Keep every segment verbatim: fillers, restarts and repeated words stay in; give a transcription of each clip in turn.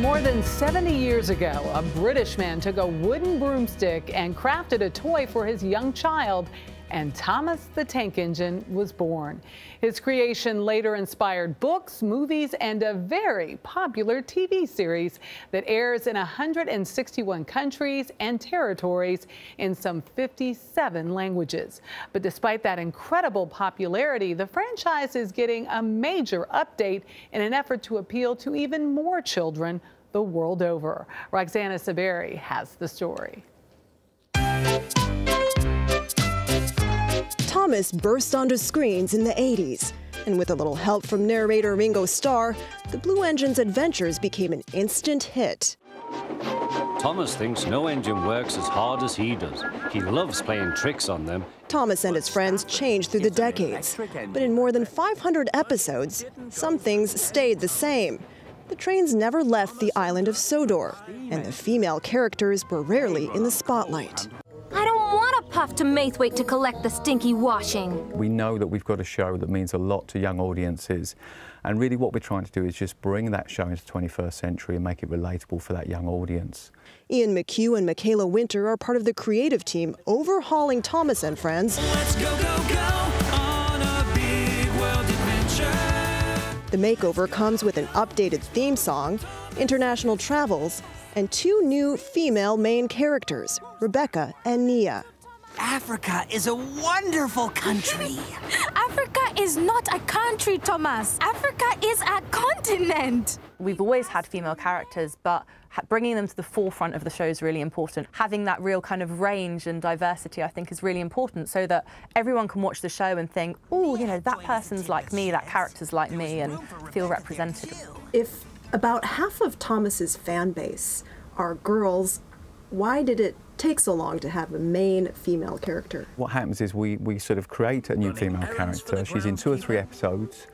More than seventy years ago, a British man took a wooden broomstick and crafted a toy for his young child, and Thomas the Tank Engine was born. His creation later inspired books, movies, and a very popular T V series that airs in one hundred sixty-one countries and territories in some fifty-seven languages. But despite that incredible popularity, the franchise is getting a major update in an effort to appeal to even more children the world over. Roxana Saberi has the story. Thomas burst onto screens in the eighties, and with a little help from narrator Ringo Starr, the Blue Engine's adventures became an instant hit. Thomas thinks no engine works as hard as he does. He loves playing tricks on them. Thomas and his friends changed through the decades, but in more than five hundred episodes, some things stayed the same. The trains never left the island of Sodor, and the female characters were rarely in the spotlight. I don't want to puff to Maithwaite to collect the stinky washing. We know that we've got a show that means a lot to young audiences, and really what we're trying to do is just bring that show into the twenty-first century and make it relatable for that young audience. Ian McHugh and Michaela Winter are part of the creative team overhauling Thomas and Friends. Let's go, go, go on a big world adventure. The makeover comes with an updated theme song, international travels, and two new female main characters, Rebecca and Nia. Africa is a wonderful country. Africa is not a country, Thomas. Africa is a continent. We've always had female characters, but bringing them to the forefront of the show is really important. Having that real kind of range and diversity, I think, is really important so that everyone can watch the show and think, oh, you know, that person's like me, that character's like me, and feel represented. If about half of Thomas's fan base are girls, why did it take so long to have a main female character? What happens is we, we sort of create a new female character. She's in two or three episodes,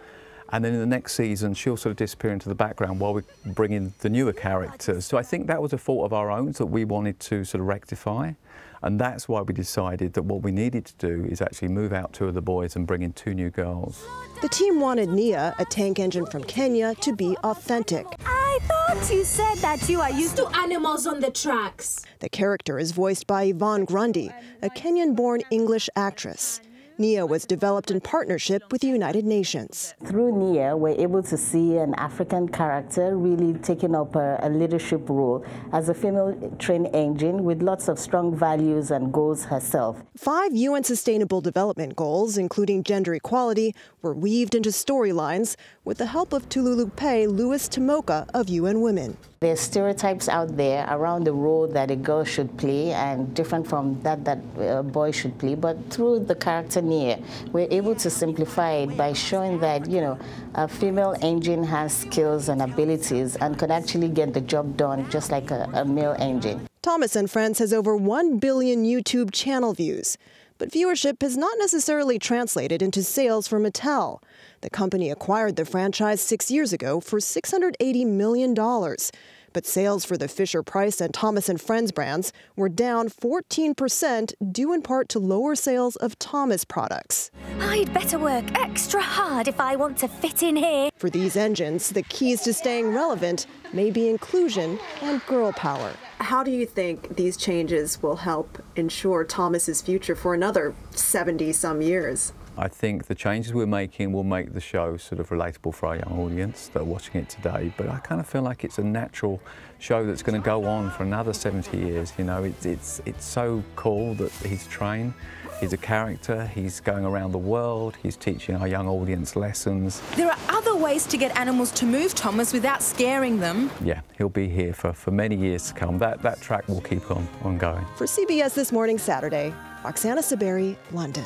and then in the next season she'll sort of disappear into the background while we bring in the newer characters. So I think that was a fault of our own that we wanted to sort of rectify, and that's why we decided that what we needed to do is actually move out two of the boys and bring in two new girls. The team wanted Nia, a tank engine from Kenya, to be authentic. I thought you said that you are used to animals on the tracks. The character is voiced by Yvonne Grundy, a Kenyan-born English actress. Nia was developed in partnership with the United Nations. Through Nia, we're able to see an African character really taking up a, a leadership role as a female train engine with lots of strong values and goals herself. Five U N Sustainable Development Goals, including gender equality, were weaved into storylines with the help of Tululupe Louis Tomoka of U N Women. There's stereotypes out there around the role that a girl should play and different from that that a boy should play, but through the character Nia, we're able to simplify it by showing that, you know, a female engine has skills and abilities and can actually get the job done just like a, a male engine. Thomas and Friends has over one billion YouTube channel views, but viewership has not necessarily translated into sales for Mattel. The company acquired the franchise six years ago for six hundred eighty million dollars, but sales for the Fisher-Price and Thomas and Friends brands were down fourteen percent, due in part to lower sales of Thomas products. I'd better work extra hard if I want to fit in here. For these engines, the keys to staying relevant may be inclusion and girl power. How do you think these changes will help ensure Thomas's future for another seventy-some years? I think the changes we're making will make the show sort of relatable for our young audience that are watching it today, but I kind of feel like it's a natural show that's going to go on for another seventy years. You know, it's, it's, it's so cool that he's a train, he's a character, he's going around the world, he's teaching our young audience lessons. There are other ways to get animals to move, Thomas, without scaring them. Yeah, he'll be here for, for many years to come. That, that track will keep on, on going. For C B S This Morning Saturday, Roxana Saberi, London.